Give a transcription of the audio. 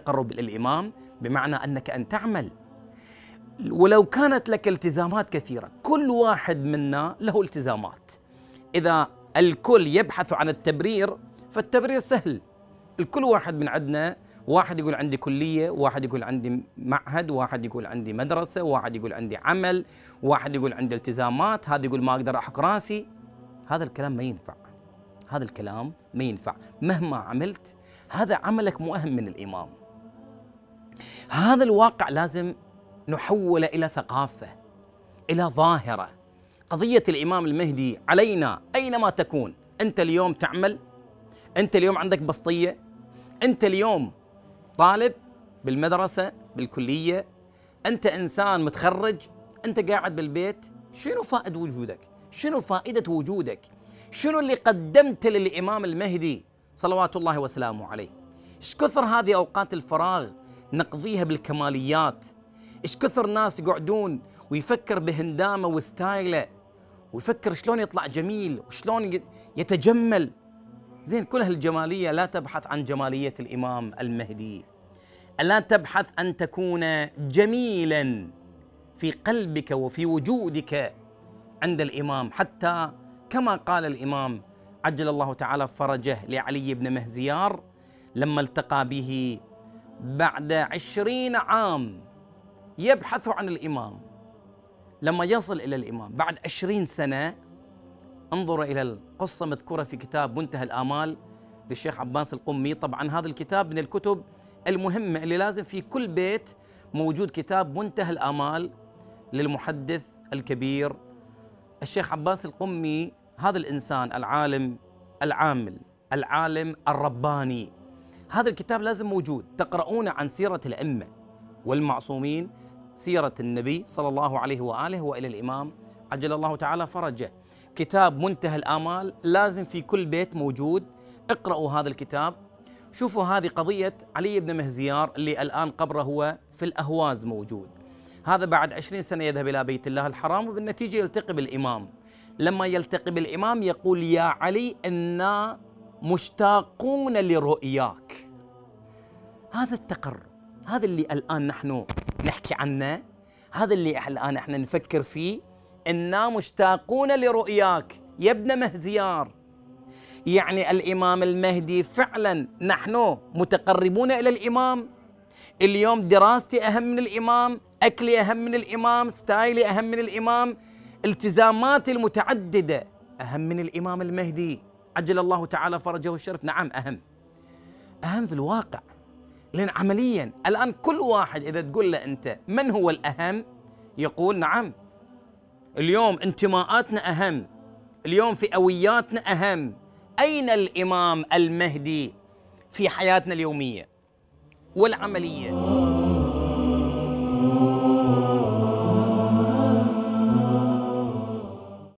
التقرب إلى الإمام، بمعنى أنك أن تعمل ولو كانت لك التزامات كثيرة. كل واحد منا له التزامات. إذا الكل يبحث عن التبرير فالتبرير سهل، الكل واحد من عندنا، واحد يقول عندي كلية، واحد يقول عندي معهد، واحد يقول عندي مدرسة، واحد يقول عندي عمل، واحد يقول عندي التزامات، هذا يقول ما أقدر أحك راسي. هذا الكلام ما ينفع، هذا الكلام ما ينفع مهما عملت. هذا عملك مؤهم من الإمام. هذا الواقع لازم نحوله إلى ثقافة، إلى ظاهرة. قضية الإمام المهدي علينا أينما تكون. أنت اليوم تعمل، أنت اليوم عندك بسطية، أنت اليوم طالب بالمدرسة بالكلية، أنت إنسان متخرج، أنت قاعد بالبيت، شنو فائدة وجودك؟ شنو فائدة وجودك؟ شنو اللي قدمت للإمام المهدي صلوات الله وسلامه عليه؟ إيش كثر هذه أوقات الفراغ نقضيها بالكماليات؟ إيش كثر ناس يقعدون ويفكر بهندامه وستايله، ويفكر شلون يطلع جميل وشلون يتجمل. زين، كل هالجمالية لا تبحث عن جمالية الإمام المهدي، ألا تبحث أن تكون جميلا في قلبك وفي وجودك عند الإمام. حتى كما قال الإمام عجل الله تعالى فرجه لعلي بن مهزيار لما التقى به بعد 20 عام يبحث عن الإمام، لما يصل إلى الإمام بعد 20 سنة. انظروا إلى القصة مذكورة في كتاب منتهى الآمال للشيخ عباس القمي. طبعا هذا الكتاب من الكتب المهمة اللي لازم في كل بيت موجود كتاب منتهى الآمال للمحدث الكبير الشيخ عباس القمي. هذا الإنسان العالم العامل، العالم الرباني، هذا الكتاب لازم موجود. تقرؤون عن سيرة الأئمة والمعصومين، سيرة النبي صلى الله عليه وآله وإلى الإمام عجل الله تعالى فرجه. كتاب منتهى الآمال لازم في كل بيت موجود. اقرأوا هذا الكتاب، شوفوا هذه قضية علي بن مهزيار اللي الآن قبره هو في الأهواز موجود. هذا بعد 20 سنة يذهب إلى بيت الله الحرام، وبالنتيجة يلتقي بالإمام. لما يلتقي بالإمام يقول يا علي إنا مشتاقون لرؤياك. هذا التقرب، هذا اللي الآن نحن نحكي عنه، هذا اللي الآن نحن نفكر فيه. إنا مشتاقون لرؤياك يا ابن مهزيار، يعني الإمام المهدي فعلا نحن متقربون إلى الإمام. اليوم دراستي أهم من الإمام، أكلي أهم من الإمام، ستايلي أهم من الإمام، التزاماتي المتعددة أهم من الإمام المهدي عجل الله تعالى فرجه الشريف. نعم أهم، أهم في الواقع، لأن عمليا الآن كل واحد إذا تقول له أنت من هو الأهم يقول نعم اليوم انتماءاتنا أهم، اليوم فئوياتنا أهم. أين الإمام المهدي في حياتنا اليومية والعملية؟